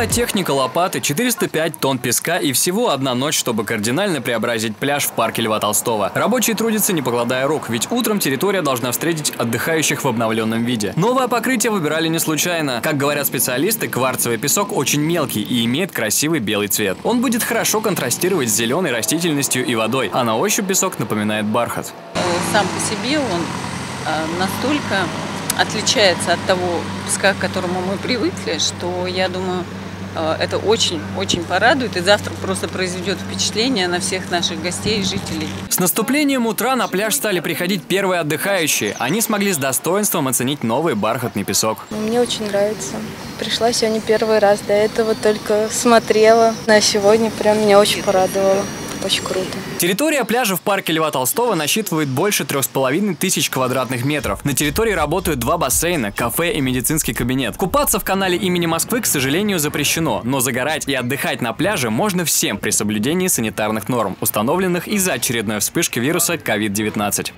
Тяжелая техника, лопаты, 405 тонн песка и всего одна ночь, чтобы кардинально преобразить пляж в парке Льва Толстого. Рабочие трудятся, не покладая рук, ведь утром территория должна встретить отдыхающих в обновленном виде. Новое покрытие выбирали не случайно. Как говорят специалисты, кварцевый песок очень мелкий и имеет красивый белый цвет. Он будет хорошо контрастировать с зеленой растительностью и водой, а на ощупь песок напоминает бархат. Сам по себе он настолько отличается от того песка, к которому мы привыкли, что, я думаю, это очень-очень порадует и завтра просто произведет впечатление на всех наших гостей и жителей. С наступлением утра на пляж стали приходить первые отдыхающие. Они смогли с достоинством оценить новый бархатный песок. Мне очень нравится. Пришла сегодня первый раз, до этого только смотрела. А сегодня прям меня очень порадовало. Очень круто. Территория пляжа в парке Льва Толстого насчитывает больше 3500 квадратных метров. На территории работают два бассейна, кафе и медицинский кабинет. Купаться в канале имени Москвы, к сожалению, запрещено, но загорать и отдыхать на пляже можно всем при соблюдении санитарных норм, установленных из-за очередной вспышки вируса COVID-19.